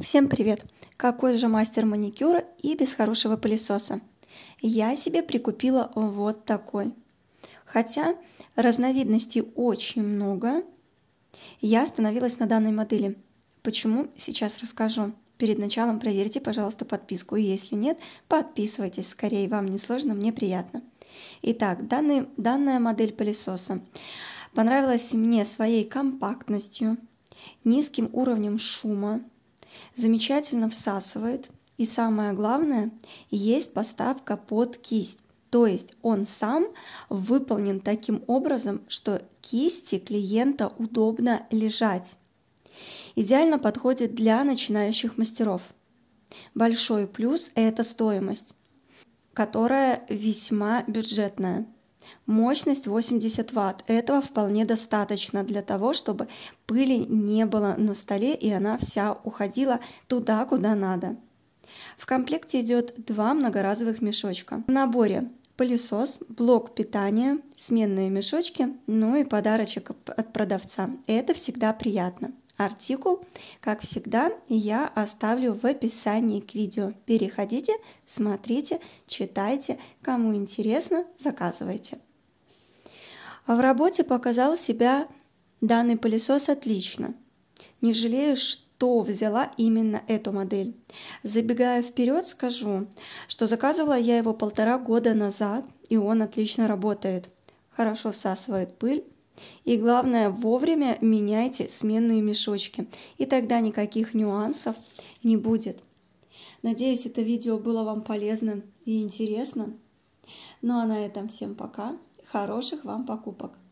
Всем привет! Какой же мастер маникюра и без хорошего пылесоса? Я себе прикупила вот такой. Хотя разновидностей очень много, я остановилась на данной модели. Почему? Сейчас расскажу. Перед началом проверьте, пожалуйста, подписку. И если нет, подписывайтесь скорее, вам не сложно, мне приятно. Итак, данная модель пылесоса понравилась мне своей компактностью, низким уровнем шума, замечательно всасывает, и самое главное, есть подставка под кисть, то есть он сам выполнен таким образом, что кисти клиента удобно лежать. Идеально подходит для начинающих мастеров. Большой плюс – это стоимость, которая весьма бюджетная. Мощность 80 Вт. Этого вполне достаточно для того, чтобы пыли не было на столе и она вся уходила туда, куда надо. В комплекте идет два многоразовых мешочка. В наборе пылесос, блок питания, сменные мешочки, ну и подарочек от продавца. Это всегда приятно. Артикул, как всегда, я оставлю в описании к видео. Переходите, смотрите, читайте. Кому интересно, заказывайте. В работе показал себя данный пылесос отлично. Не жалею, что взяла именно эту модель. Забегая вперед, скажу, что заказывала я его 1,5 года назад, и он отлично работает. Хорошо всасывает пыль. И главное, вовремя меняйте сменные мешочки, и тогда никаких нюансов не будет. Надеюсь, это видео было вам полезно и интересно. Ну а на этом всем пока, хороших вам покупок!